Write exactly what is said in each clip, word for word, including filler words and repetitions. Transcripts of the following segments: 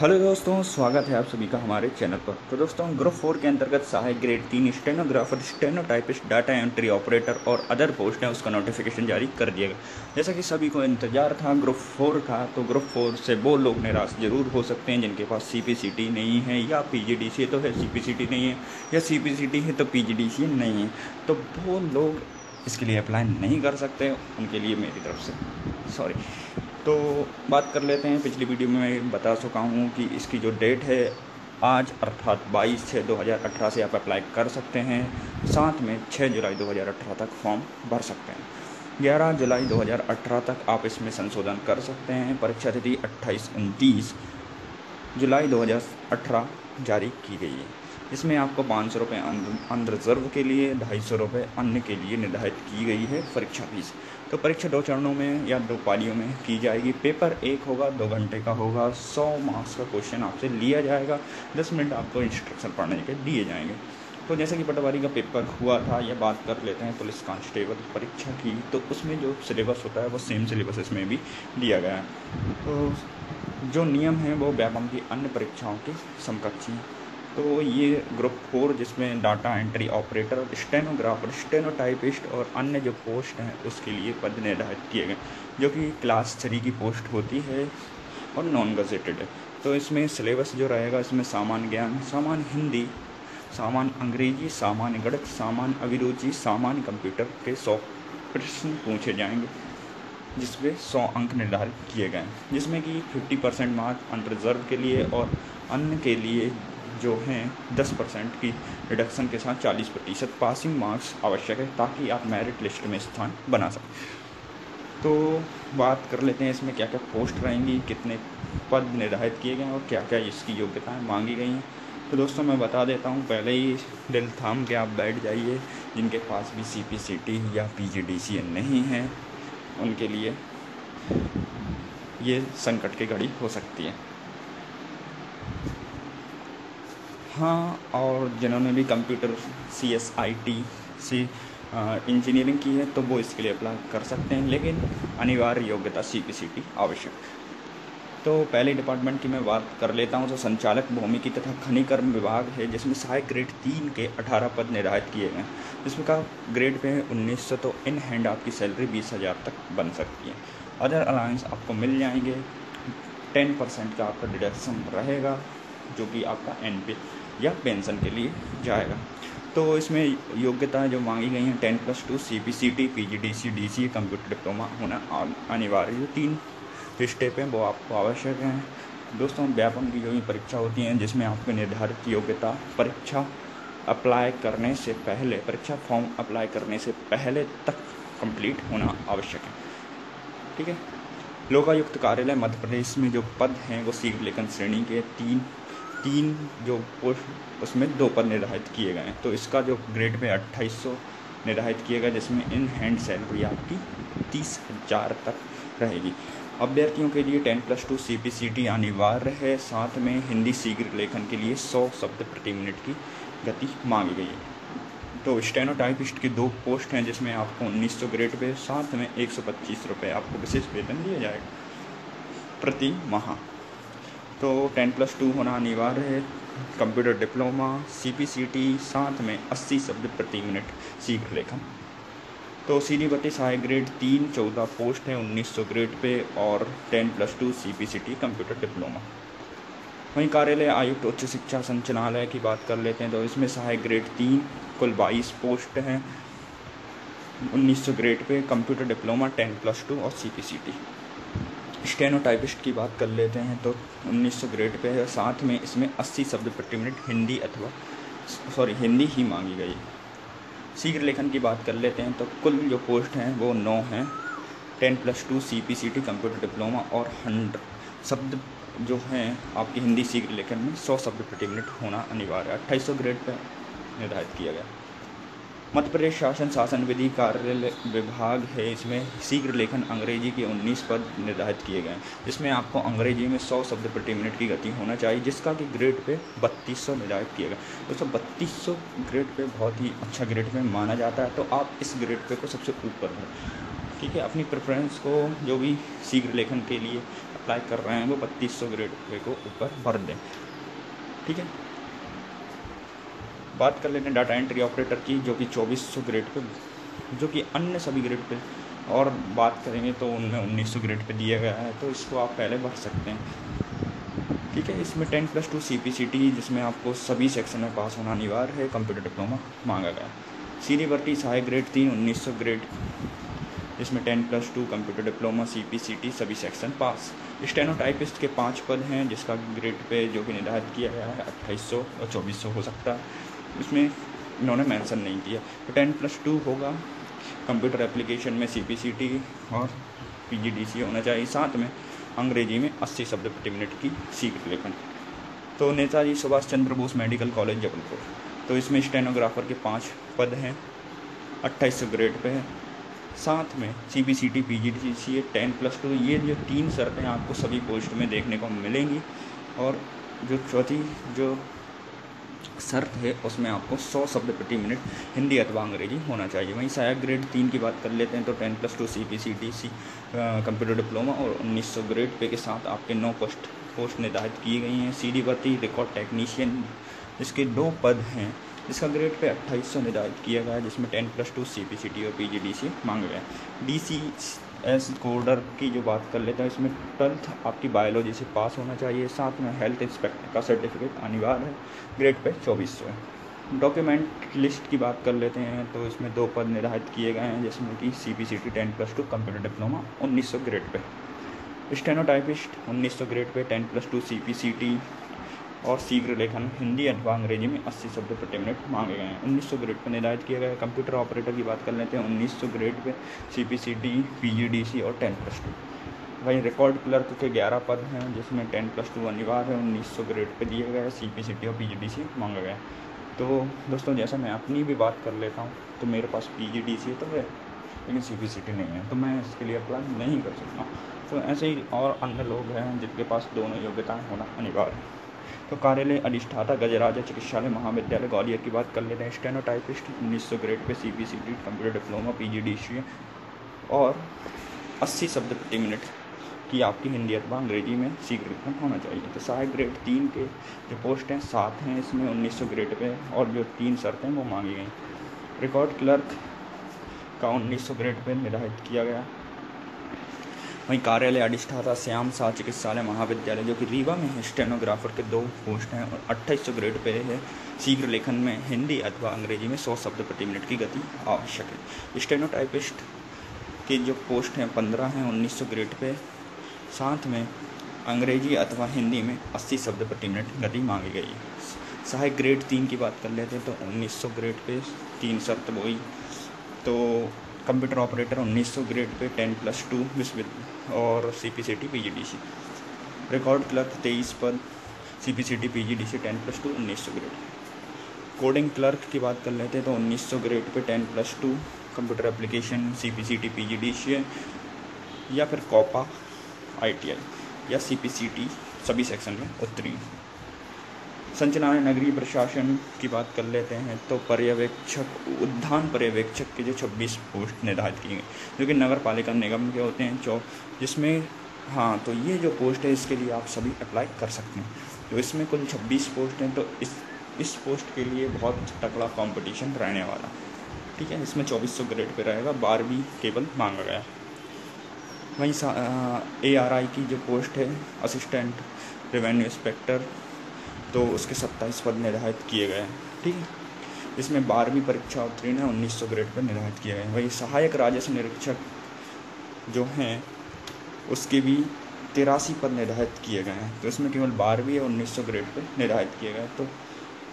Hello दोस्तों, स्वागत है आप सभी का हमारे चैनल पर। तो दोस्तों, ग्रुप फोर के अंतर्गत सहायक ग्रेड तीन stenographer, stenotypist, data entry operator और अदर पोस्ट है, उसका नोटिफिकेशन जारी कर दिया गया। जैसा कि सभी को इंतजार था ग्रुप फोर का, तो ग्रुप फोर से वो लोग निराश जरूर हो सकते हैं जिनके पास सीपीसीटी नहीं है, या पीजीडीसीए तो है सीपीसीटी नहीं है, या सीपीसीटी है तो पीजीडीसीए नहीं है। तो वो लोग इसके लिए अप्लाई नहीं कर सकते, उनके लिए मेरी तरफ से सॉरी। तो बात कर लेते हैं, पिछली वीडियो में मैं बता चुका हूँ कि इसकी जो डेट है आज अर्थात बाईस छः दो हज़ार अठारह से आप अप्लाई कर सकते हैं। साथ में छः जुलाई दो हज़ार अठारह तक फॉर्म भर सकते हैं। ग्यारह जुलाई दो हज़ार अठारह तक आप इसमें संशोधन कर सकते हैं। परीक्षा तिथि अट्ठाईस उनतीस जुलाई दो हज़ार अठारह जारी की गई है। इसमें आपको पाँच सौ रुपये अनरिजर्व के लिए, ढाई सौ रुपये अन्य के लिए निर्धारित की गई है परीक्षा फीस। तो परीक्षा दो चरणों में या दो पालियों में की जाएगी। पेपर एक होगा, दो घंटे का होगा। सौ मार्क्स का क्वेश्चन आपसे लिया जाएगा। दस मिनट आपको इंस्ट्रक्शन पढ़ने के दिए जाएंगे। तो जैसे कि पटवारी का पेपर हुआ था, या बात कर लेते हैं पुलिस कांस्टेबल परीक्षा की, तो उसमें जो सिलेबस होता है वो सेम सिलेबस इसमें भी दिया गया है। तो जो नियम हैं वो व्यापम की अन्य परीक्षाओं के समकक्षी हैं। तो ये ग्रुप फोर, जिसमें data entry operator, stenographer, stenotypist और अन्य जो पोस्ट हैं उसके लिए पद निर्धारित किए गए, जो कि क्लास थ्री की पोस्ट होती है और नॉन गजेटेड है। तो इसमें सिलेबस जो रहेगा, इसमें सामान्य ज्ञान, सामान्य हिंदी, सामान्य अंग्रेजी, सामान्य गणित, सामान्य अभिरुचि, सामान्य कंप्यूटर के सौ प्रश्न पूछे जाएंगे, जिसमें सौ अंक निर्धारित किए गए हैं, जिसमें कि फिफ्टी परसेंट मार्क्स अनरिजर्व के लिए और अन्य के लिए जो हैं दस परसेंट की रिडक्शन के साथ चालीस प्रतिशत पासिंग मार्क्स आवश्यक है, ताकि आप मेरिट लिस्ट में स्थान बना सकें। तो बात कर लेते हैं इसमें क्या क्या पोस्ट रहेंगी, कितने पद निर्धारित किए गए हैं और क्या क्या इसकी योग्यताएं मांगी गई हैं। तो दोस्तों, मैं बता देता हूं, पहले ही दिल थाम के आप बैठ जाइए। जिनके पास भी सीपीसीटी या पीजीडीसीए नहीं है, उनके लिए ये संकट की घड़ी हो सकती है। हाँ, और जिन्होंने भी कंप्यूटर सीएसआईटी से इंजीनियरिंग की है तो वो इसके लिए अप्लाई कर सकते हैं, लेकिन अनिवार्य योग्यता सीपीसीटी आवश्यक। तो पहले डिपार्टमेंट की मैं बात कर लेता हूँ। तो संचालक भूमि तथा खनिकर्म विभाग है, जिसमें सहायक ग्रेड तीन के अठारह पद निर्धारित किए गए हैं। जिसमें का ग्रेड पे है उन्नीस सौ, तो इन हैंड आपकी सैलरी बीस हज़ार तक बन सकती है। अदर अलाउंस आपको मिल जाएंगे। टेन परसेंट का आपका डिडक्शन रहेगा, जो कि आपका एन पे या पेंशन के लिए जाएगा। तो इसमें योग्यता जो मांगी गई हैं, ten plus two C P C T, P G D C D C, computer diploma होना अनिवार्य। जो तीन स्टेप हैं वो आपको आवश्यक हैं। दोस्तों, व्यापम की जो भी परीक्षा होती हैं, जिसमें आपको निर्धारित योग्यता परीक्षा अप्लाई करने से पहले, परीक्षा फॉर्म अप्लाई करने से पहले तक कंप्लीट होना आवश्यक है। ठीक है। लोकायुक्त कार्यालय मध्य प्रदेश में जो पद हैं वो शीघ्र लेखन श्रेणी के तीन तीन जो पोस्ट, उसमें दो पद निर्धारित किए गए हैं। तो इसका जो ग्रेड पे अट्ठाईस सौ निर्धारित किया गया, जिसमें इन हैंड सैलरी आपकी तीस हज़ार तक रहेगी। अभ्यर्थियों के लिए ten plus two C P C T अनिवार्य है। साथ में हिंदी शीघ्र लेखन के लिए सौ शब्द प्रति मिनट की गति मांगी गई है। तो स्टेनोटाइपिस्ट की दो पोस्ट हैं, जिसमें आपको उन्नीस सौ ग्रेड पे, साथ में एक सौ पच्चीस रुपये आपको विशेष वेतन दिया जाएगा प्रति माह। तो टेन प्लस टू होना अनिवार्य है। कंप्यूटर डिप्लोमा, सीपीसीटी, साथ में अस्सी शब्द प्रति मिनट शीघ्र लेखन। तो सीधी बत्ती सहायक ग्रेड तीन चौदह पोस्ट हैं, उन्नीस सौ ग्रेड पे और ten plus two CPCT, computer diploma. वहीं कार्यालय आयुक्त उच्च शिक्षा संचालनालय की बात कर लेते हैं। तो इसमें सहायक ग्रेड तीन कुल बाईस पोस्ट हैं, उन्नीस सौ grade pay, computer diploma, ten plus two और सीपीसीटी। स्टेनोटाइपिस्ट की बात कर लेते हैं। तो उन्नीस सौ ग्रेड पे है, साथ में इसमें अस्सी शब्द प्रति मिनट हिंदी अथवा सॉरी हिंदी ही मांगी गई। शीघ्र लेखन की बात कर लेते हैं। तो कुल जो पोस्ट हैं वो नौ हैं। Ten plus two, C P C T, computer diploma और हंड्रेड शब्द जो हैं आपकी हिंदी शीघ्र लेखन में सौ शब्द प्रति मिनट होना अनिवार्य है। अट्ठाईस सौ ग्रेड पर निर्धारित किया गया। मध्य प्रदेश शासन शासन विधि कार्यालय विभाग है, इसमें शीघ्र लेखन अंग्रेजी के उन्नीस पद निर्धारित किए गए हैं। इसमें आपको अंग्रेजी में सौ शब्द प्रति मिनट की गति होना चाहिए, जिसका कि ग्रेड पे बत्तीस सौ निर्धारित किया गया। दोस्तों, बत्तीस सौ ग्रेड पे बहुत ही अच्छा ग्रेड पे माना जाता है, तो आप इस ग्रेड पे को सबसे ऊपर रखें। ठीक है। अपनी प्रेफरेंस को जो भी शीघ्र लेखन के लिए अप्लाई कर रहे हैं वो बत्तीस सौ ग्रेड पे को ऊपर भर दें। ठीक है, बात कर लेते हैं डाटा एंट्री ऑपरेटर की, जो कि चौबीस सौ ग्रेड पे, जो कि अन्य सभी ग्रेड पे, और बात करेंगे तो उनमें उन्नीस सौ ग्रेड पे दिया गया है, तो इसको आप पहले भर सकते हैं। ठीक है, इसमें ten plus two C P C T, जिसमें आपको सभी सेक्शन में पास होना अनिवार्य है, कंप्यूटर डिप्लोमा मांगा गया। सीधी भर्ती सहायक ग्रेड तीन उन्नीस सौ ग्रेड, इसमें ten plus two computer diploma C P C T सभी सेक्शन पास। स्टेनोटाइपिस्ट के पाँच पद हैं, जिसका ग्रेड पे जो कि निर्धारित किया गया है अट्ठाईस सौ और चौबीस सौ हो सकता है, इसमें इन्होंने मेंशन नहीं किया। तो टेन प्लस टू होगा, कंप्यूटर एप्लीकेशन में सी पी सी टी और P G D C A होना चाहिए, साथ में अंग्रेजी में अस्सी शब्द प्रति मिनट की सीख लेखन। तो नेताजी सुभाष चंद्र बोस मेडिकल कॉलेज जबलपुर, तो इसमें स्टेनोग्राफर के पाँच पद हैं, अट्ठाईस सौ ग्रेड पे है, साथ में C P C T P G D C A ten plus two, ये जो तीन शर्तें आपको सभी पोस्ट में देखने को मिलेंगी। और जो चौथी जो शर्त है उसमें आपको सौ शब्द प्रति मिनट हिंदी अथवा अंग्रेजी होना चाहिए। वहीं सहायक ग्रेड तीन की बात कर लेते हैं, तो ten plus two C P C T C computer diploma और उन्नीस सौ ग्रेड पे के साथ आपके नौ पोस्ट पोस्ट निर्धारित की गई हैं। सीधी भर्ती रिकॉर्ड टेक्नीशियन, इसके दो पद हैं, जिसका ग्रेड पे अट्ठाईस सौ निर्धारित किया गया है, जिसमें ten plus two C P C T और पी जी डी सी मांग गया है। डी सी एस कोडर की जो बात कर लेते हैं, इसमें ट्वेल्थ आपकी बायोलॉजी से पास होना चाहिए, साथ में हेल्थ इंस्पेक्टर का सर्टिफिकेट अनिवार्य है, ग्रेड पे चौबीस सौ है। डॉक्यूमेंट लिस्ट की बात कर लेते हैं, तो इसमें दो पद निर्धारित किए गए हैं, जिसमें कि C P C T ten plus two computer diploma उन्नीस सौ ग्रेड पे, स्टेनोटाइपिस्ट उन्नीस सौ grade pay, ten plus two C P C T और शीघ्र लेखन हिंदी अथवा अंग्रेजी में अस्सी शब्द प्रति मिनट मांगे गए हैं। उन्नीस सौ ग्रेड पर निर्धारित किया गया है। कंप्यूटर ऑपरेटर की बात कर लेते हैं, उन्नीस सौ grade pay C P C T P G D C और टेन प्लस टू। वहीं रिकॉर्ड क्लर्क के ग्यारह पद हैं, जिसमें टेन प्लस टू अनिवार्य है, उन्नीस सौ ग्रेड पे दिया गया है, सी पी सी टी और पी जी डी सी मांगा गया। तो दोस्तों जैसा मैं अपनी भी बात कर लेता हूँ, तो मेरे पास पी जी डी सी तो है लेकिन सी पी सी टी नहीं है, तो मैं इसके लिए अप्लाई नहीं कर सकता। तो ऐसे ही और अन्य लोग हैं जिनके पास दोनों योग्यताएँ होना अनिवार्य है। तो कार्यालय अधिष्ठाता गजराज चिकित्सालय महाविद्यालय ग्वालियर की बात कर लेते हैं, स्टेनोटाइपिस्ट उन्नीस सौ grade pay C P C T computer diploma P G D C और अस्सी शब्द प्रति मिनट की आपकी हिंदी अथवा अंग्रेजी में शीघ्र लेखन होना चाहिए। तो सहायक ग्रेड तीन के जो पोस्ट हैं सात हैं, इसमें उन्नीस सौ ग्रेड पे और जो तीन शर्तें वो मांगी गई। रिकॉर्ड क्लर्क का उन्नीस सौ ग्रेड पे निर्धारित किया गया। वहीं कार्यालय अधिष्ठाता श्याम शाह चिकित्सालय महाविद्यालय जो कि रीवा में है, स्टेनोग्राफर के दो पोस्ट हैं और अट्ठाईस सौ ग्रेड पे है, शीघ्र लेखन में हिंदी अथवा अंग्रेजी में सौ शब्द प्रति मिनट की गति आवश्यक है। स्टेनोटाइपिस्ट के जो पोस्ट हैं पंद्रह हैं, उन्नीस सौ ग्रेड पे, साथ में अंग्रेजी अथवा हिंदी में अस्सी शब्द प्रति मिनट गति मांगी गई। सहायक ग्रेड तीन की बात कर लेते हैं, तो उन्नीस सौ ग्रेड पे तीन शर्त हुई। तो कंप्यूटर ऑपरेटर उन्नीस सौ grade pay ten plus two विश्वविद्यालय और C P C T P G D C. Record clerk तेईस पद, C P C T P G D C ten plus two उन्नीस सौ ग्रेड। कोडिंग क्लर्क की बात कर लेते हैं, तो उन्नीस सौ grade pay ten plus two computer application C P C T P G D C या फिर कॉपा आई टी आई या सी पी सी टी सभी सेक्शन में उत्तीर्ण। संचालनालय नगरीय प्रशासन की बात कर लेते हैं, तो पर्यवेक्षक उद्यान पर्यवेक्षक के जो छब्बीस पोस्ट निर्धारित किए गए जो कि नगर पालिका निगम के होते हैं जो जिसमें हाँ तो ये जो पोस्ट है इसके लिए आप सभी अप्लाई कर सकते हैं। तो इसमें कुल छब्बीस पोस्ट हैं, तो इस इस पोस्ट के लिए बहुत तगड़ा कंपटीशन रहने वाला। ठीक है, इसमें चौबीस सौ ग्रेड पर रहेगा, बारहवीं केवल मांगा गया। वहीं ए आर आई की जो पोस्ट है असिस्टेंट रेवेन्यू इंस्पेक्टर, तो उसके सत्ताईस पद निर्धारित किए गए हैं। ठीक है, इसमें बारहवीं परीक्षा उत्तीर्ण है, उन्नीस सौ ग्रेड पर निर्धारित किए गए हैं। वही सहायक राजस्व निरीक्षक जो हैं उसके भी तिरासी पद निर्धारित किए गए हैं, तो इसमें केवल बारहवीं और उन्नीस सौ ग्रेड पर निर्धारित किए गए। तो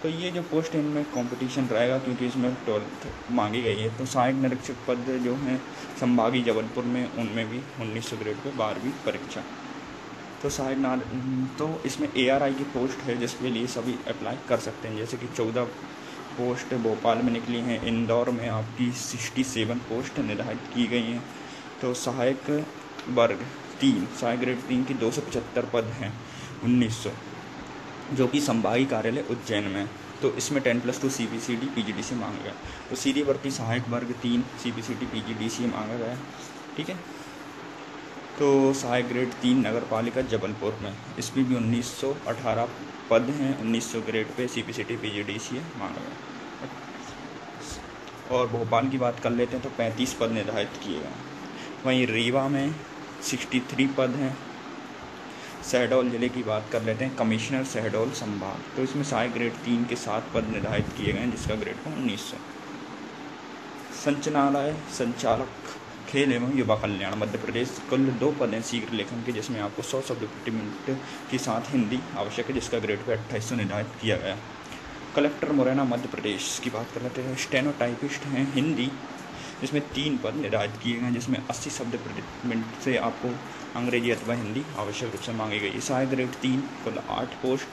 तो ये जो पोस्ट है इनमें कॉम्पिटिशन रहेगा क्योंकि इसमें ट्वेल्थ मांगी गई है। तो सहायक निरीक्षक पद जो हैं संभागीय जबलपुर में उनमें भी उन्नीस सौ ग्रेड पर बारहवीं परीक्षा। तो शायद ना तो इसमें एआरआई की पोस्ट है जिसके लिए सभी अप्लाई कर सकते हैं, जैसे कि चौदह पोस्ट भोपाल में निकली हैं, इंदौर में आपकी सिक्सटी सेवन पोस्ट निर्धारित की गई हैं। तो सहायक वर्ग तीन सहायक ग्रेड तीन की दो सौ पचहत्तर पद हैं उन्नीस सौ जो कि संभागी कार्यालय उज्जैन में, तो इसमें ten plus two C P C D P G D C मांगा गया। तो सीधी भर्ती सहायक वर्ग तीन C P C D P G D C मांगा गया। ठीक है, तो सहायक ग्रेड तीन नगर पालिका जबलपुर में, इसमें भी उन्नीस सौ अठारह पद हैं। उन्नीस सौ ग्रेड पे सीपीसीटी पीजीडीसीए मांगा गया। और भोपाल की बात कर लेते हैं तो पैंतीस पद निर्धारित किए गए। वहीं रीवा में तिरसठ पद हैं। शहडोल जिले की बात कर लेते हैं, कमिश्नर शहडोल संभाग, तो इसमें सहायक ग्रेड तीन के सात पद निर्धारित किए गए हैं, जिसका ग्रेड है उन्नीस सौ। संचालनालय संचालक खेल एवं युवा कल्याण मध्य प्रदेश, कुल दो पद हैं शीघ्र लेखन के, जिसमें आपको सौ शब्द प्रति मिनट के साथ हिंदी आवश्यक है, जिसका ग्रेड पे अट्ठाईस सौ निर्धारित किया गया। कलेक्टर मुरैना मध्य प्रदेश की बात कर लेते हैं, स्टेनो टाइपिस्ट हैं हिंदी, इसमें तीन पद निर्धारित किए गए, जिसमें अस्सी शब्द प्रति मिनट से आपको अंग्रेजी अथवा हिंदी आवश्यक रूप से मांगी गई। सहायक ग्रेड तीन, कुल आठ पोस्ट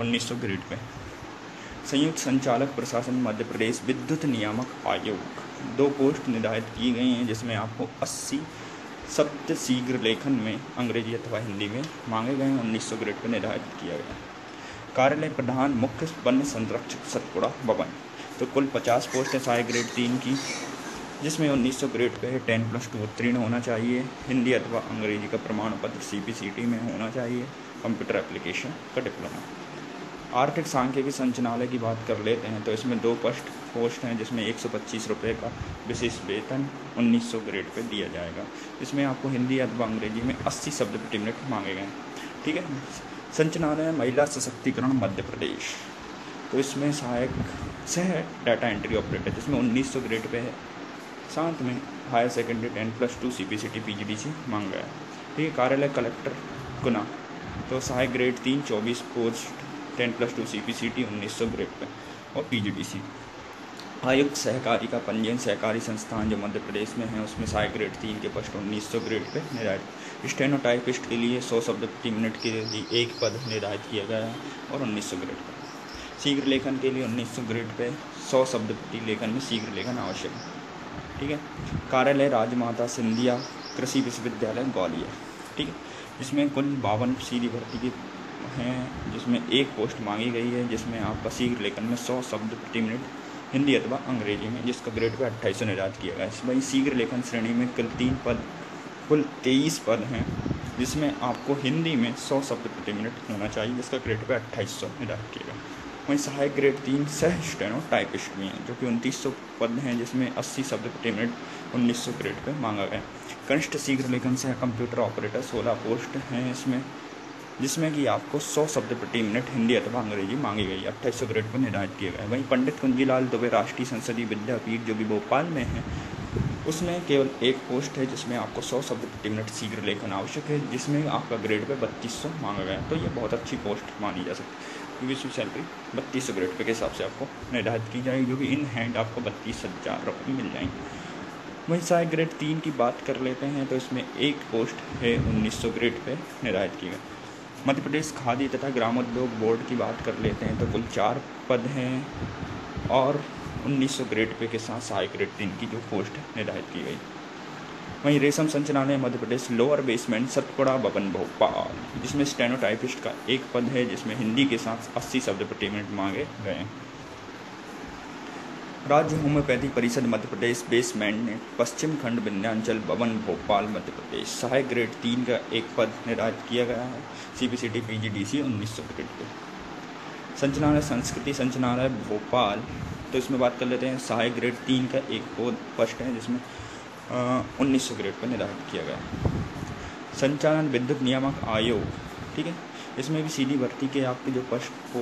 उन्नीस सौ ग्रेड पे। संयुक्त संचालक प्रशासन मध्य प्रदेश विद्युत नियामक आयोग, दो पोस्ट निर्धारित की गई हैं, जिसमें आपको अस्सी शब्द शीघ्र लेखन में अंग्रेजी अथवा हिंदी में मांगे गए हैं, उन्नीस सौ ग्रेड पर निर्धारित किया गया। कार्यालय प्रधान मुख्य वन्य संरक्षक सतपुड़ा भवन, तो कुल पचास पोस्ट है सहायक ग्रेड तीन की, जिसमें उन्नीस सौ ग्रेड पर टेन प्लस टू उत्तीर्ण होना चाहिए, हिंदी अथवा अंग्रेजी का प्रमाण पत्र सीपीसीटी में होना चाहिए, कंप्यूटर एप्लीकेशन का डिप्लोमा। आर्थिक सांख्यिकी संचालनालय की बात कर लेते हैं तो इसमें दो पस्ट पोस्ट हैं, जिसमें एक सौ पच्चीस रुपये का विशेष वेतन उन्नीस सौ ग्रेड पे दिया जाएगा। इसमें आपको हिंदी अथवा अंग्रेजी में अस्सी शब्द प्रति मिनट मांगे गए हैं, ठीक है। संचालनालय महिला सशक्तिकरण मध्य प्रदेश, तो इसमें सहायक सह डाटा एंट्री ऑपरेटर, जिसमें उन्नीस सौ ग्रेड पे है, साथ में higher secondary ten plus two C P C T P G D C मांगा है, ठीक है। कार्यालय कलेक्टर गुना, तो सहायक ग्रेड तीन चौबीस post ten plus two C P C T उन्नीस सौ ग्रेड पे और पी जी डी सी। आयुक्त सहकारी का पंजीयन सहकारी संस्थान जो मध्य प्रदेश में है, उसमें सहायक ग्रेड तीन के पस्ट उन्नीस सौ ग्रेड पे निर्धारित। स्टेनोटाइपिस्ट के लिए सौ शब्द प्रति मिनट के लिए एक पद निर्धारित किया गया है और उन्नीस सौ ग्रेड पर। शीघ्र लेखन के लिए उन्नीस सौ ग्रेड पे सौ शब्द प्रति लेखन में शीघ्र लेखन आवश्यक है, ठीक है। कार्यालय राजमाता सिंधिया कृषि विश्वविद्यालय ग्वालियर, ठीक है, इसमें कुल बावन सीधी भर्ती की हैं, जिसमें एक पोस्ट मांगी गई है, जिसमें आपका शीघ्र लेखन में सौ शब्द प्रति मिनट हिंदी अथवा अंग्रेजी में, जिसका ग्रेड पे अट्ठाईस सौ निर्धारित किया गया है। वहीं शीघ्र लेखन श्रेणी में कुल तीन पद कुल तेईस पद हैं, जिसमें आपको हिंदी में सौ शब्द प्रति मिनट होना चाहिए, जिसका ग्रेड पे अट्ठाईस सौ निर्धारित किया गया। वहीं सहायक ग्रेड तीन सह स्टेनो टाइपिस्ट भी हैं, जो कि उनतीस सौ पद हैं, जिसमें अस्सी शब्द प्रति मिनट उन्नीस सौ ग्रेड पर मांगा गया। कनिष्ठ शीघ्र लेखन सह कंप्यूटर ऑपरेटर सोलह पोस्ट हैं इसमें, जिसमें कि आपको सौ शब्द प्रति मिनट हिंदी अथवा अंग्रेजी मांगी गई, अट्ठाईस सौ ग्रेड पर निर्धारित किया गया। वहीं पंडित कुंजीलाल दुबे राष्ट्रीय संसदीय विद्यापीठ जो भी भोपाल में है, उसमें केवल एक पोस्ट है, जिसमें आपको सौ शब्द प्रति मिनट शीघ्र लेखन आवश्यक है, जिसमें आपका ग्रेड पे बत्तीस सौ मांगा गया। तो ये बहुत अच्छी पोस्ट मानी जा सकती है, इसकी सैलरी बत्तीस सौ ग्रेड पे के हिसाब से आपको निर्धारित की जाएगी, जो कि इन हैंड आपको बत्तीस हज़ार रुपये मिल जाएंगे। वहीं सहायक ग्रेड तीन की बात कर लेते हैं तो इसमें एक पोस्ट है उन्नीस सौ ग्रेड पर निर्धारित की गई। मध्य प्रदेश खादी तथा ग्रामोद्योग बोर्ड की बात कर लेते हैं तो कुल चार पद हैं और उन्नीस सौ ग्रेड पे के साथ सहायक ग्रेड तीन की जो पोस्ट निर्धारित की गई। वहीं रेशम संचालनालय मध्य प्रदेश लोअर बेसमेंट सतपुड़ा भवन भोपाल, जिसमें स्टेनोटाइपिस्ट का एक पद है, जिसमें हिंदी के साथ अस्सी शब्द प्रति मिनट मांगे गए। राज्य होम्योपैथी परिषद मध्य प्रदेश बेसमेंट ने पश्चिम खंड विंध्यांचल भवन भोपाल मध्य प्रदेश, सहायक ग्रेड तीन का एक पद निर्धारित किया गया है, सीपीसीटी पीजीडीसी उन्नीस सौ ग्रेड पे। संचालनालय संस्कृति संचालनालय भोपाल, तो इसमें बात कर लेते हैं सहायक ग्रेड तीन का एक पद पस्ट है, जिसमें उन्नीस सौ ग्रेड पर निर्धारित किया गया। संचालन विद्युत नियामक आयोग, ठीक है, इसमें भी सीधी भर्ती के आपके जो पश्च को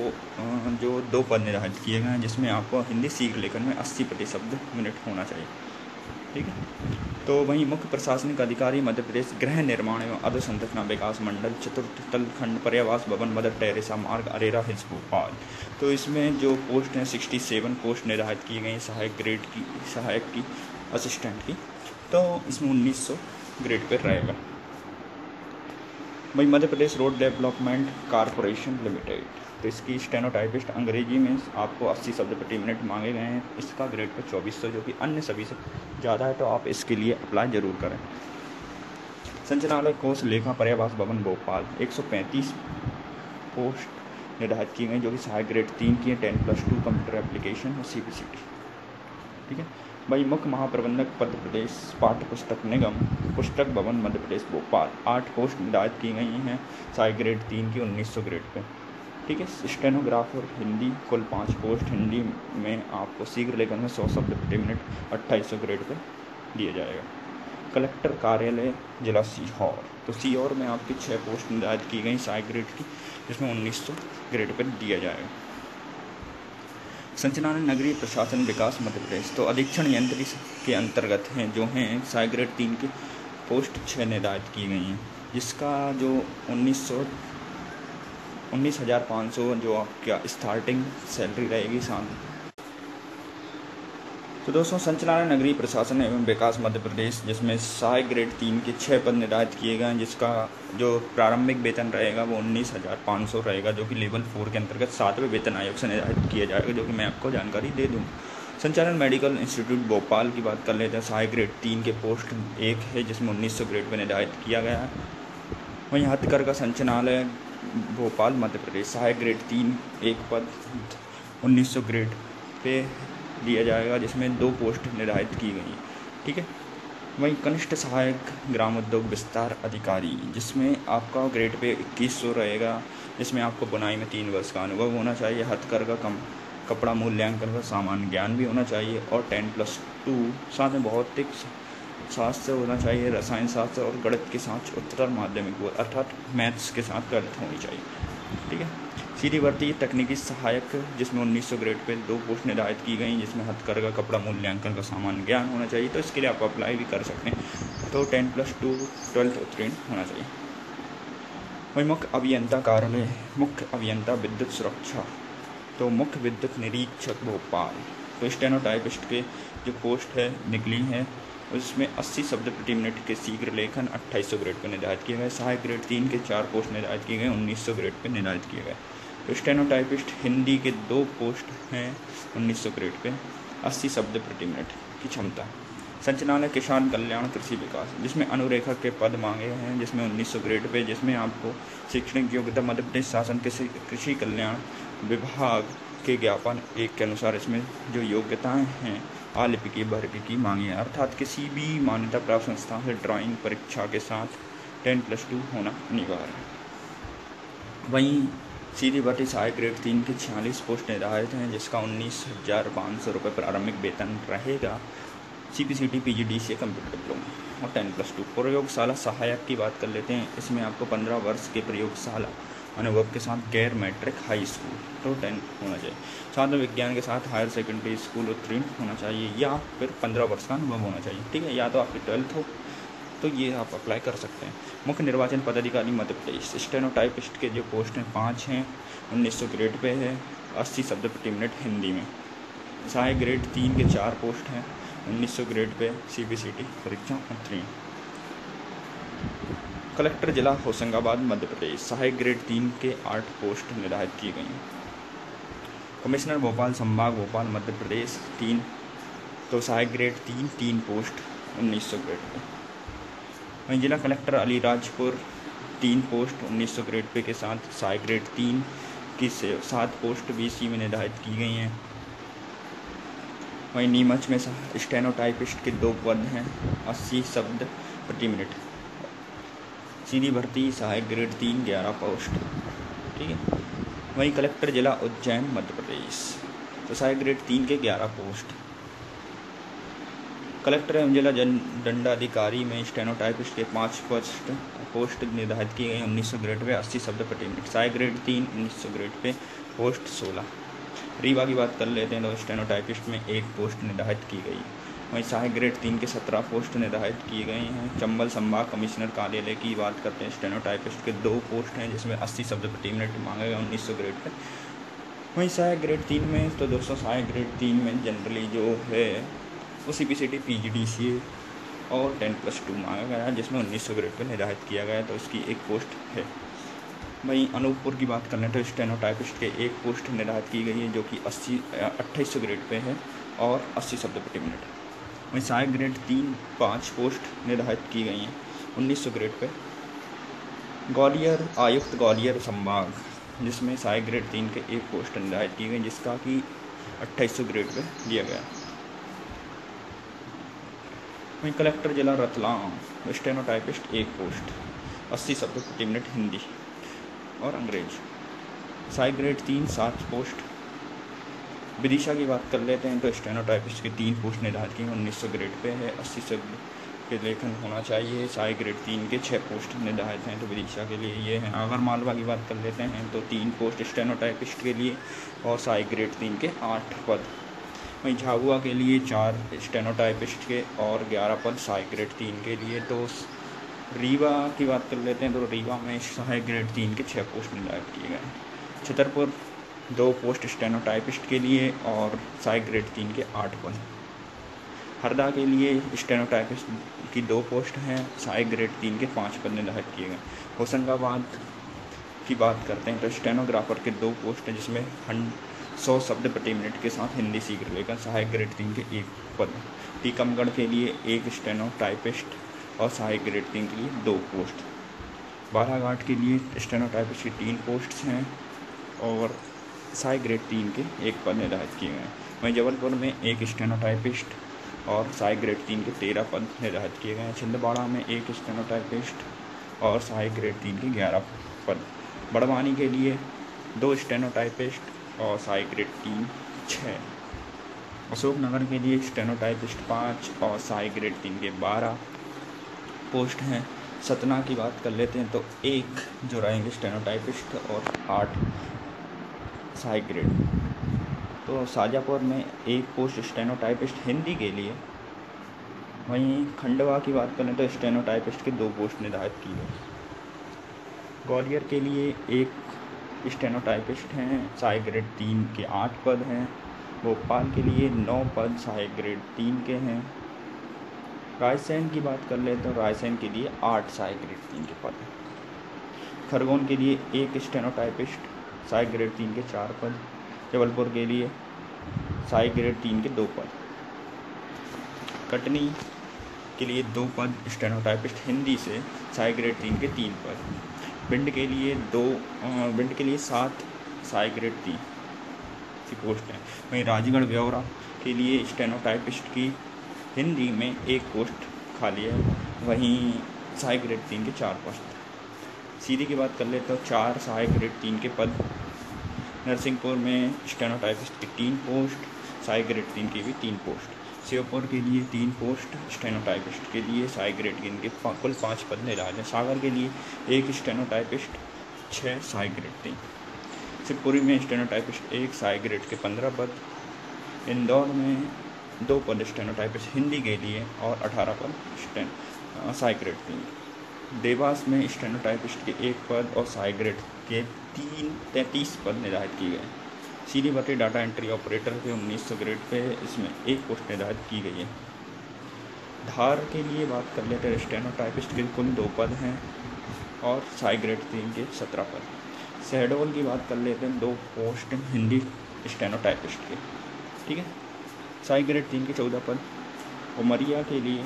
जो दो पद निर्धारित किए गए हैं, जिसमें आपको हिंदी शीघ्र लेखन में अस्सी प्रति शब्द मिनट होना चाहिए, ठीक है। तो वहीं मुख्य प्रशासनिक अधिकारी मध्य प्रदेश गृह निर्माण एवं अधोसंरचना विकास मंडल चतुर्थ तल खंड पर्यावास भवन मदर टेरेसा मार्ग अरेरा हिल्स भोपाल, तो इसमें जो पोस्ट हैं सिक्सटी सेवन पोस्ट निर्धारित की गई सहायक ग्रेड की सहायक की असिस्टेंट की, तो इसमें उन्नीस सौ ग्रेड पर रहेगा। वही Madhya Pradesh road Development Corporation Limited, तो इसकी स्टेनोटाइपिस्ट अंग्रेजी में आपको अस्सी शब्द प्रति मिनट मांगे गए हैं, इसका ग्रेड पर चौबीस सौ, जो कि अन्य सभी से ज़्यादा है, तो आप इसके लिए अप्लाई ज़रूर करें। संचालनालय कोष लेखा पर्यावास भवन भोपाल एक सौ पैंतीस पोस्ट निर्धारित की गई, जो कि सहायक ग्रेड तीन की है, ten plus two computer application और सी पी सी टी, ठीक है। भाई मुख्य महाप्रबंधक मध्य प्रदेश पाठ्य पुस्तक निगम पुस्तक भवन मध्य प्रदेश भोपाल। आठ पोस्ट निर्धारित की गई हैं साई ग्रेड तीन की उन्नीस सौ ग्रेड पे। ठीक है, स्टेनोग्राफर हिंदी कुल पाँच पोस्ट हिंदी में आपको शीघ्र लेखन में सौ शब्द प्रति मिनट अट्ठाईस सौ ग्रेड पे दिया जाएगा। कलेक्टर कार्यालय जिला सीहोर, तो सीहोर में आपकी छः पोस्ट निर्धारित की गई साई ग्रेड की, जिसमें उन्नीस सौ ग्रेड पर दिया जाएगा। संचालन नगरीय प्रशासन विकास मध्य प्रदेश, तो अधीक्षण यंत्री के अंतर्गत हैं जो हैं साई ग्रेड तीन के पोस्ट छः निर्धारित की गई हैं, जिसका जो उन्नीस सौ उन्नीस हज़ार पाँच सौ जो आपका स्टार्टिंग सैलरी रहेगी साथ। तो दोस्तों संचालन नगरीय प्रशासन एवं विकास मध्य प्रदेश, जिसमें साई ग्रेड तीन के छः पद निर्धारित किए गए हैं, जिसका जो प्रारंभिक वेतन रहेगा वो उन्नीस हज़ार पाँच सौ रहेगा, जो कि लेवल फोर के अंतर्गत सातवें वेतन आयोग से निर्धारित किया जाएगा, जो कि मैं आपको जानकारी दे दूँ। संचालन मेडिकल इंस्टीट्यूट भोपाल की बात कर लेते हैं, साई ग्रेड तीन के पोस्ट एक है जिसमें उन्नीस सौ ग्रेड पर निर्धारित किया गया है। वहीं हथकर का संचालनालय भोपाल मध्य प्रदेश, साई ग्रेड तीन एक पद उन्नीस सौ ग्रेड पे दिया जाएगा, जिसमें दो पोस्ट निर्धारित की गई। ठीक है, वहीं कनिष्ठ सहायक ग्रामोद्योग विस्तार अधिकारी, जिसमें आपका ग्रेड पे इक्कीस सौ रहेगा, जिसमें आपको बुनाई में तीन वर्ष का अनुभव होना चाहिए, हथकरघा का कपड़ा मूल्यांकन का सामान्य ज्ञान भी होना चाहिए और टेन प्लस टू साथ में भौतिक शास्त्र होना चाहिए, रसायन शास्त्र और गणित के साथ उत्तर माध्यमिक बोर्ड अर्थात मैथ्स के साथ गणित होनी चाहिए। ठीक है, सीधी भर्ती तकनीकी सहायक, जिसमें उन्नीस सौ ग्रेड पे दो पोस्ट निर्धारित की गई, जिसमें हथकरघा का कपड़ा मूल्यांकन का सामान्य ज्ञान होना चाहिए, तो इसके लिए आप अप्लाई भी कर सकते हैं, तो टेन प्लस टू ट्वेल्थ उत्तीर्ण होना चाहिए। वही मुख्य अभियंता कार्यालय मुख्य अभियंता विद्युत सुरक्षा, तो मुख्य विद्युत निरीक्षक भोपाल, तो स्टेनोटाइपिस्ट के जो पोस्ट है निकली है उसमें अस्सी शब्द प्रति मिनट के शीघ्र लेखन अट्ठाईस सौ ग्रेड पर निर्धारित किए गए। सहायक ग्रेड तीन के चार पोस्ट निर्धारित किए गए उन्नीस सौ ग्रेड पर निर्धारित किए गए। तो स्टेनोटाइपिस्ट हिंदी के दो पोस्ट हैं उन्नीस सौ ग्रेड पे, अस्सी शब्द प्रति मिनट की क्षमता। संचालनालय किसान कल्याण कृषि विकास, जिसमें अनुरेखा के पद मांगे हैं, जिसमें उन्नीस सौ ग्रेड पे, जिसमें आपको शैक्षणिक योग्यता मध्य प्रदेश शासन के कृषि कल्याण विभाग के ज्ञापन एक के अनुसार इसमें जो योग्यताएँ हैं आलिपी की भर्ती की मांगे, अर्थात किसी भी मान्यता प्राप्त संस्था से ड्राइंग परीक्षा के साथ टेन प्लस टू होना अनिवार्य है। वहीं सीधी भर्ती सहायक ग्रेड तीन के छियालीस पोस्ट निर्धारित हैं, जिसका उन्नीस हज़ार पाँच सौ रुपये प्रारंभिक वेतन रहेगा। सीपीसीटी पीजीडीसीए कंप्यूटर डिप्लोमा और टेन प्लस टू। प्रयोगशाला सहायक की बात कर लेते हैं, इसमें आपको पंद्रह वर्ष के प्रयोगशाला अनुभव के साथ गैर मैट्रिक हाई स्कूल तो टेन होना चाहिए, साथ में विज्ञान के साथ हायर सेकेंडरी स्कूल उत्तीर्ण होना चाहिए या फिर पंद्रह वर्ष का अनुभव होना चाहिए। ठीक है, या तो आपकी ट्वेल्थ हो तो ये आप अप्लाई कर सकते हैं। मुख्य निर्वाचन पदाधिकारी मध्य प्रदेश, स्टेनोटाइपिस्ट के जो पोस्ट हैं पाँच हैं, उन्नीस सौ ग्रेड पे है, अस्सी शब्द प्रति मिनट हिंदी में। सहायक ग्रेड तीन के चार पोस्ट हैं उन्नीस सौ ग्रेड पे, सीपीसीटी परीक्षा उत्तीर्ण। कलेक्टर जिला होशंगाबाद मध्य प्रदेश, सहायक ग्रेड तीन के आठ पोस्ट निर्धारित की गई। कमिश्नर भोपाल संभाग भोपाल मध्य प्रदेश तीन, तो सहायक ग्रेड तीन तीन पोस्ट उन्नीस सौ ग्रेड पे। वहीं जिला कलेक्टर अलीराजपुर तीन पोस्ट उन्नीस सौ ग्रेड पे के साथ सहायक ग्रेड तीन की से सात पोस्ट बीसी में निर्धारित की गई हैं। वहीं नीमच में स्टेनोटाइपिस्ट के दो पद हैं अस्सी शब्द प्रति मिनट। सीधी भर्ती सहायक ग्रेड तीन ग्यारह पोस्ट। ठीक है, वहीं कलेक्टर जिला उज्जैन मध्य प्रदेश, तो सहायक ग्रेड तीन के ग्यारह पोस्ट। कलेक्टर एवं जिला जन दंडाधिकारी में स्टेनोटाइपिस्ट के पाँच पोस्ट पोस्ट निर्धारित की गई उन्नीस सौ ग्रेड पे, अस्सी शब्द प्रति मिनट। सहायक ग्रेड तीन उन्नीस सौ ग्रेड पे पोस्ट सोलह। रीवा की बात कर लेते हैं, तो स्टेनोटाइपिस्ट में एक पोस्ट निर्धारित की गई। वहीं सहायक ग्रेड तीन के सत्रह पोस्ट निर्धारित किए गए हैं। चंबल संभाग कमिश्नर कार्यालय की बात करते हैं, स्टेनोटाइपिस्ट के दो पोस्ट हैं, जिसमें अस्सी शब्द प्रति मिनट मांगे गए उन्नीस सौ ग्रेड पे। वहीं सहायक ग्रेड तीन में, तो दोस्तों सहायक ग्रेड तीन में जनरली जो है वो C P C T P G D C A और टेन प्लस टू मांगा गया है, जिसमें उन्नीस सौ ग्रेड पर निर्धारित किया गया, तो उसकी एक पोस्ट है। वहीं अनूपपुर की बात कर लें, तो स्टेनोटाइपिस्ट के एक पोस्ट निर्धारित की गई है, जो कि अस्सी अट्ठाईस सौ ग्रेड पर है और अस्सी शब्द प्रति मिनट। वहीं सहायक ग्रेड तीन पाँच पोस्ट निर्धारित की गई हैं उन्नीस सौ ग्रेड पे। ग्वालियर आयुक्त ग्वालियर संभाग, जिसमें सहायक ग्रेड तीन के एक पोस्ट निर्धारित की गई, जिसका कि अट्ठाईस सौ ग्रेड पे दिया गया। वहीं कलेक्टर जिला रतलाम, स्टेनोटाइपिस्ट एक पोस्ट, अस्सी सब्जेक्ट प्रति मिनट हिंदी और अंग्रेज, साई ग्रेड तीन सात पोस्ट। विदिशा की बात कर लेते हैं तो स्टेनोटाइपिस्ट की तीन पोस्ट निर्धारित की, उन्नीस सौ ग्रेड पे है, अस्सी सब्जेक्ट के लेखन होना चाहिए, साई ग्रेड तीन के छः पोस्ट निर्धारित हैं तो विदिशा के लिए ये हैं। आगरमालवा की बात कर लेते हैं तो तीन पोस्ट स्टेनोटाइपिस्ट के लिए और साई ग्रेड तीन के आठ पद। वहीं झाबुआ के लिए चार स्टेनोटाइपिस्ट के और ग्यारह पद सहायक ग्रेड तीन के लिए। तो रीवा की बात कर लेते हैं तो रीवा में सहायक ग्रेड तीन के छः पोस्ट निर्धारित किए गए हैं। छतरपुर दो पोस्ट स्टेनोटाइपिस्ट के लिए और सहायक ग्रेड तीन के आठ पद। हरदा के लिए स्टेनोटाइपिस्ट की दो पोस्ट हैं, सहायक ग्रेड तीन के पाँच पद निर्धारित किए गए। होशंगाबाद की बात करते हैं तो स्टेनोग्राफर के दो पोस्ट हैं जिसमें हंड सौ शब्द प्रति मिनट के साथ हिंदी शीघ्र लेखन, सहायक ग्रेड तीन के एक पद। टीकमगढ़ के लिए एक स्टेनोटाइपिस्ट और सहायक ग्रेड तीन के लिए दो पोस्ट। बालाघाट के लिए स्टेनोटाइपिस्ट की तीन पोस्ट हैं और सहायक ग्रेड तीन के एक पद निर्धारित किए गए हैं। वहीं जबलपुर में एक स्टेनोटाइपिस्ट और सहायक ग्रेड तीन के तेरह पद निर्धारित किए गए हैं। छिंदवाड़ा में एक स्टेनोटाइपिस्ट और सहायक ग्रेड तीन के ग्यारह पद। बड़वानी के लिए दो स्टेनोटाइपिस्ट और सहायक ग्रेड तीन छः। अशोकनगर के लिए स्टेनोटाइपिस्ट पाँच और सहायक ग्रेड तीन के बारह पोस्ट हैं। सतना की बात कर लेते हैं तो एक जो रहेंगे स्टेनोटाइपिस्ट और आठ सहायक ग्रेड। तो शाजापुर में एक पोस्ट स्टेनोटाइपिस्ट हिंदी के लिए। वहीं खंडवा की बात कर लें तो स्टेनोटाइपिस्ट के दो पोस्ट निर्धारित किए गए। ग्वालियर के लिए एक स्टेनोटाइपिस्ट हैं, सहायक ग्रेड तीन के आठ पद हैं। भोपाल के लिए नौ पद सहायक ग्रेड तीन के हैं। रायसेन की बात कर लेते हैं, रायसेन के लिए आठ सहायक ग्रेड तीन के पद हैं। खरगोन के लिए एक स्टेनोटाइपिस्ट सहायक ग्रेड तीन के चार पद। जबलपुर के लिए सहायक ग्रेड तीन के दो पद। कटनी के लिए दो पद स्टेनोटाइपिस्ट हिंदी से, सहायक ग्रेड तीन के तीन पद। बिंड के लिए दो बिंड के लिए सात सहायक ग्रेड तीन की पोस्ट है। वहीं राजगढ़ ब्यौरा के लिए स्टेनोटाइपिस्ट की हिंदी में एक पोस्ट खाली है, वहीं सहायक ग्रेड तीन के चार पोस्ट। सीधी की बात कर लेते हैं तो चार सहायक ग्रेड तीन के पद। नरसिंहपुर में स्टेनोटाइपिस्ट की तीन पोस्ट, सहायक ग्रेड तीन की भी तीन पोस्ट। श्योपुर के लिए तीन पोस्ट स्टेनोटाइपिस्ट के लिए, सहायक ग्रेड तीन के कुल पाँच पद निर्धारित हैं। सागर के लिए एक स्टेनोटाइपिस्ट छः सहायक ग्रेड तीन। शिवपुरी में स्टेनोटाइपिस्ट एक सहायक ग्रेड के पंद्रह पद। इंदौर में दो पद स्टेनोटाइपिस्ट हिंदी के लिए और अठारह पद स्टेन सहायक ग्रेड तीन। देवास में स्टेनोटाइपिस्ट के एक पद और सहायक ग्रेड के तीन तैंतीस पद निर्धारित किए गए। सीधी भर्ती डाटा एंट्री ऑपरेटर के उन्नीस सौ ग्रेड पे इसमें एक पोस्ट निर्धारित की गई है। धार के लिए बात कर लेते हैं, स्टेनोटाइपिस्ट के कुल दो पद हैं और सहायक ग्रेड तीन के सत्रह पद। शहडोल की बात कर लेते हैं, दो पोस्ट हिंदी स्टेनोटाइपिस्ट के, ठीक है, सहायक ग्रेड तीन के चौदह पद। उमरिया के लिए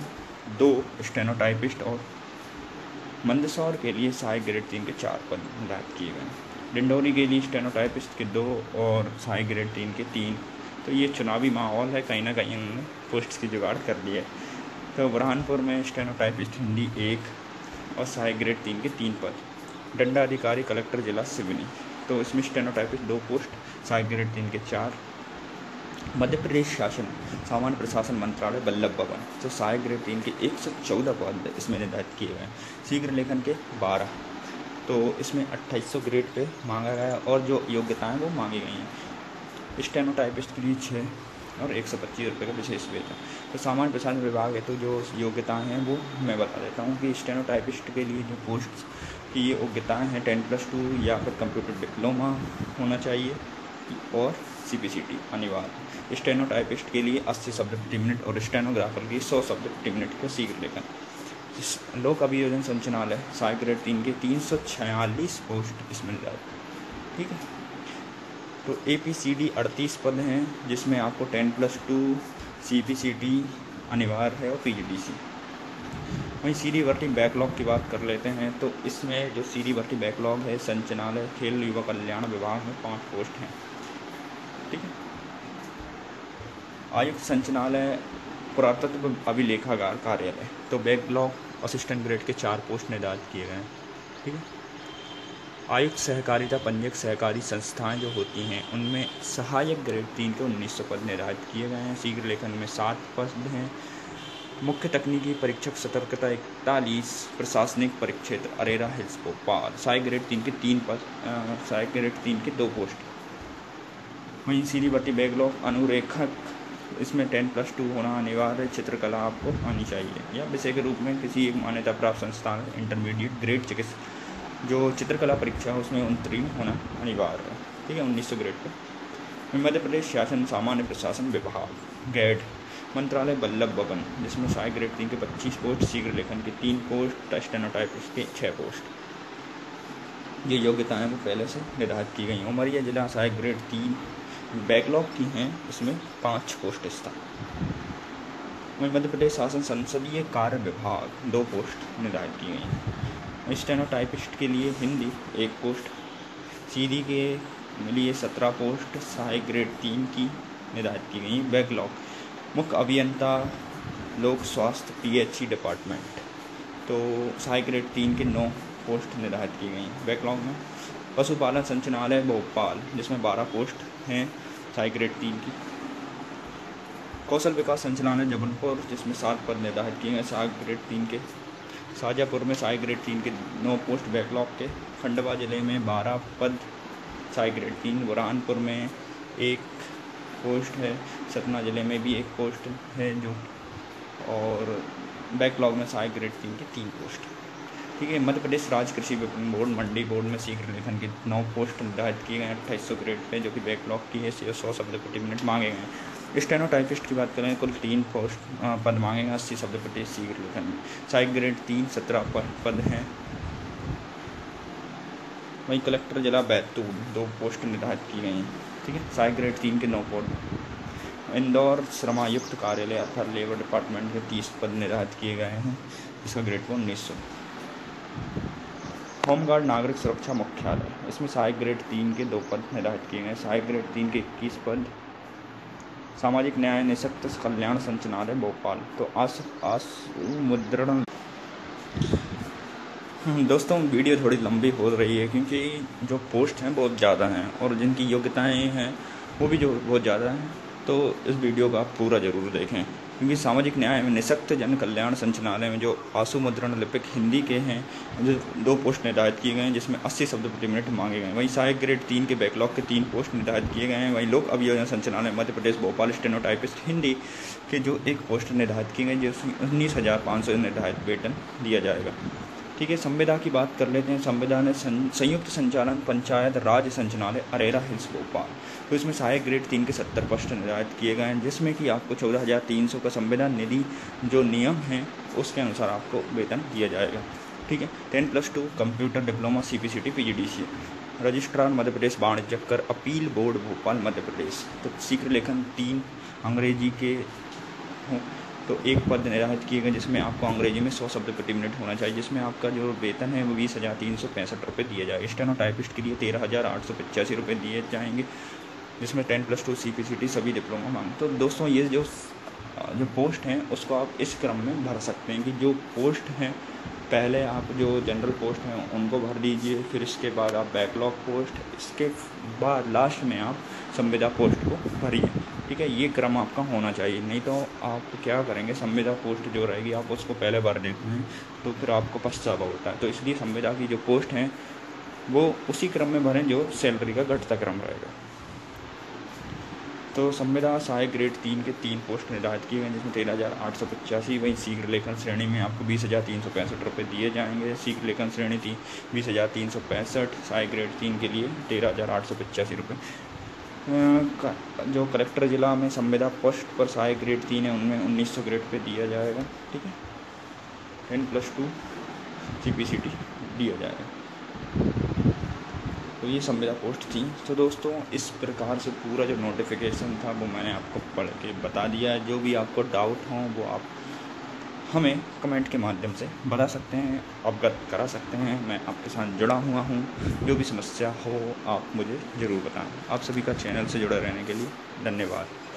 दो स्टेनोटाइपिस्ट और मंदसौर के लिए सहायक ग्रेड तीन के चार पद निर्धारित किए गए हैं। डिंडोरी के लिए स्टेनोटाइपिस्ट के दो और सहायक ग्रेड तीन के तीन। तो ये चुनावी माहौल है, कहीं ना कहीं उन्होंने पोस्ट्स की जुगाड़ कर ली है। तो बुरहानपुर में स्टेनोटाइपिस्ट हिंदी एक और सहायक ग्रेड तीन के तीन पद। दंडाधिकारी कलेक्टर जिला सिवनी, तो इसमें स्टेनोटाइपिस्ट दो पोस्ट सहायक ग्रेड तीन के चार। मध्य प्रदेश शासन सामान्य प्रशासन मंत्रालय बल्लभ भवन, तो सहायक ग्रेड तीन के एक सौ चौदह पद इसमें निर्धारित किए गए हैं। शीघ्र लेखन के बारह, तो इसमें अट्ठाईस सौ ग्रेड पे मांगा गया और जो योग्यताएं वो मांगी गई हैं। स्टेनोटाइपिस्ट के लिए छः और एक सौ पच्चीस रुपये का विशेष वेतन। तो सामान्य प्रशासन विभाग है, तो जो योग्यताएं हैं वो मैं बता देता हूँ कि स्टेनोटाइपिस्ट के लिए जो पोस्ट की ये योग्यताएं हैं, टेन प्लस टू या फिर कंप्यूटर डिप्लोमा होना चाहिए और सी पी सी टी अनिवार्य। स्टेनोटाइपिस्ट के लिए अस्सी शब्द प्रति मिनट और स्टेनोग्राफर के लिए सौ शब्द प्रति मिनट का शीघ्र लेखन। लोक अभियोजन संचालनालय सहायक ग्रेड तीन के तीन सौ छियालीस पोस्ट इसमें निर्धारित, ठीक है। तो ए पी सी डी अड़तीस पद हैं जिसमें आपको ten plus two, C P C T अनिवार्य है और पी जी डी सी। वहीं सीधी भर्ती बैकलॉग की बात कर लेते हैं, तो इसमें जो सीधी भर्ती बैकलॉग है, संचालनालय खेल युवा कल्याण विभाग में पाँच पोस्ट हैं, ठीक है। आयुक्त संचालनालय पुरातत्व अभिलेखागार कार्यालय। तो बैकलॉग असिस्टेंट ग्रेड के चार पोस्ट निर्धारित किए गए हैं, ठीक है। आयुक्त सहकारिता पंजीयक सहकारी संस्थाएं जो होती हैं उनमें सहायक ग्रेड तीन के उन्नीस सौ पद निर्धारित किए गए हैं। शीघ्र लेखन में सात पद हैं। मुख्य तकनीकी परीक्षक सतर्कता इकतालीस, प्रशासनिक परीक्षेत्र अरेरा हिल्स भोपाल। सहायक ग्रेड तीन के तीन पद, सहायक ग्रेड तीन के दो पोस्ट। वहीं सीधी भर्ती बैकलॉग अनुरेखक, इसमें टेन प्लस टू होना अनिवार्य, चित्रकला आपको आनी चाहिए या विषय के रूप में किसी एक मान्यता प्राप्त संस्थान इंटरमीडिएट ग्रेड चिकित्सा जो चित्रकला परीक्षा है उसमें उत्तीर्ण होना अनिवार्य है, ठीक है, उन्नीस सौ ग्रेड पर। मध्य प्रदेश शासन सामान्य प्रशासन विभाग गैड मंत्रालय बल्लभ भवन, जिसमें सहायक ग्रेड तीन के पच्चीस पोस्ट, शीघ्र लेखन के तीन पोस्ट, टेस्ट एंड टाइपिस्ट के छः पोस्ट। ये योग्यताएँ वो पहले से निर्धारित की गई हैं। उमरिया जिला सहायक ग्रेड तीन बैकलॉग की हैं, इसमें पाँच पोस्ट स्थान। मध्य प्रदेश शासन संसदीय कार्य विभाग दो पोस्ट निर्धारित की गई हैं। स्टेनोटाइपिस्ट के लिए हिंदी एक पोस्ट, सीधी के लिए सत्रह पोस्ट सहायक ग्रेड तीन की निर्धारित की गई बैकलॉग। मुख्य अभियंता लोक स्वास्थ्य पीएचई डिपार्टमेंट, तो सहायक ग्रेड तीन के नौ पोस्ट निर्धारित की गई हैं। बैकलॉग में पशुपालन संचालनालय भोपाल, जिसमें बारह पोस्ट हैं सहायक ग्रेड तीन की। कौशल विकास संचालनालय जबलपुर, जिसमें सात पद निर्धारित किए गए सहायक ग्रेड तीन के। शाजापुर में सहायक ग्रेड तीन के नौ पोस्ट बैकलॉग के। खंडवा जिले में बारह पद सहायक ग्रेड तीन। बुरहानपुर में एक पोस्ट है, सतना जिले में भी एक पोस्ट है जो, और बैकलॉग में सहायक ग्रेड तीन के तीन पोस्ट, ठीक है। मध्य प्रदेश राज्य कृषि विपणन बोर्ड मंडी बोर्ड में शीघ्र लेखन के नौ पोस्ट निर्धारित किए गए हैं, अट्ठाईस सौ ग्रेड पे, जो कि बैकलॉग की है। सौ शब्द प्रति मिनट मांगे गए हैं। स्टेनोटाइपिस्ट की बात करें, कुल तीन पोस्ट पद मांगे गए, अस्सी शब्द प्रति शीघ्र लेखन में। सहायक ग्रेड तीन सत्रह पद हैं। वहीं कलेक्टर जिला बैतूल दो पोस्ट निर्धारित की गई हैं, ठीक है, सहायक ग्रेड तीन के नौ पद। इंदौर श्रमायुक्त कार्यालय अर्थात लेबर डिपार्टमेंट के तीस पद निर्धारित किए गए हैं, इसका ग्रेड को उन्नीस सौ। होमगार्ड नागरिक सुरक्षा मुख्यालय, इसमें सहायक ग्रेड तीन के दो पद निर्धारित किए गए, सहायक ग्रेड तीन के इक्कीस पद। सामाजिक न्याय निशक्त कल्याण संचालनालय भोपाल, तो आस आस मुद्रण। दोस्तों वीडियो थोड़ी लंबी हो रही है क्योंकि जो पोस्ट हैं बहुत ज़्यादा हैं और जिनकी योग्यताएं हैं वो भी जो बहुत ज़्यादा हैं, तो इस वीडियो का आप पूरा ज़रूर देखें, क्योंकि सामाजिक न्याय में निशक्त जन कल्याण संचालनालय में जो आंसू मुद्रण लिपिक हिंदी के हैं जो दो पोस्ट निर्धारित किए गए हैं, जिसमें अस्सी शब्द प्रति मिनट मांगे गए हैं। वहीं सहायक ग्रेड तीन के बैकलॉग के तीन पोस्ट निर्धारित किए गए हैं। वहीं लोक अभियोजन संचालनालय मध्य प्रदेश भोपाल स्टेनोटाइपिस्ट हिंदी के जो एक पोस्ट निर्धारित किए गए, जिसमें उन्नीस हज़ार पाँच सौ निर्धारित वेतन दिया जाएगा, ठीक है। संविदा की बात कर लेते हैं। संविदा ने संयुक्त संचालन पंचायत राज्य संचालनालय अरेरा हिल्स भोपाल, तो इसमें सहायक ग्रेड तीन के सत्तर पोस्ट निर्धारित किए गए हैं, जिसमें कि आपको चौदह हज़ार तीन सौ का संविदा निधि जो नियम है उसके अनुसार आपको वेतन दिया जाएगा, ठीक है। Ten plus two computer diploma CPCT PGDCA. Registrar Madhya Pradesh वाणिज्य कर अपील बोर्ड भोपाल मध्य प्रदेश, तो शीघ्र लेखन तीन अंग्रेजी के हों, तो एक पद निर्धारित किए गए, जिसमें आपको अंग्रेजी में सौ शब्द प्रति मिनट होना चाहिए, जिसमें आपका जो वेतन है वो बीस हज़ार तीन सौ पैंसठ रुपये दिया जाए। स्टेनोटाइपिस्ट के लिए तेरह हज़ार आठ सौ पचासी रुपये दिए जाएंगे, जिसमें ten plus two C P C T सभी डिप्लोमा मांग। तो दोस्तों ये जो जो पोस्ट हैं उसको आप इस क्रम में भर सकते हैं कि जो पोस्ट हैं पहले आप जो जनरल पोस्ट हैं उनको भर दीजिए, फिर इसके बाद आप बैकलॉग पोस्ट, इसके बाद लास्ट में आप संविदा पोस्ट को भरिए, ठीक है। ये क्रम आपका होना चाहिए, नहीं तो आप क्या करेंगे, संविदा पोस्ट जो रहेगी आप उसको पहले भर देते हैं तो फिर आपको पछतावा होता है। तो इसलिए संविदा की जो पोस्ट हैं वो उसी क्रम में भरें जो सैलरी का घटता क्रम रहेगा। तो संविदा सहायक ग्रेड तीन के तीन पोस्ट निर्धारित किए गए, जिसमें तेरह हज़ार आठ सौ पचासी। वहीं शीघ्र लेखन श्रेणी में आपको बीस हज़ार तीन सौ पैंसठ रुपये दिए जाएंगे। शीघ्र लेखन श्रेणी थी बीस हज़ार तीन सौ पैंसठ सहायक ग्रेड तीन के लिए तेरह हज़ार आठ सौ पचासी रुपये। जो कलेक्टर जिला में संविदा पोस्ट पर सहायक ग्रेड तीन है उनमें उन्नीस सौ ग्रेड पर दिया जाएगा, ठीक है। Ten plus two C P C T दिया जाएगा। तो ये संविदा पोस्ट थी। तो दोस्तों इस प्रकार से पूरा जो नोटिफिकेशन था वो मैंने आपको पढ़ के बता दिया है। जो भी आपको डाउट हो वो आप हमें कमेंट के माध्यम से बता सकते हैं, अवगत करा सकते हैं। मैं आपके साथ जुड़ा हुआ हूँ, जो भी समस्या हो आप मुझे ज़रूर बताएं। आप सभी का चैनल से जुड़े रहने के लिए धन्यवाद।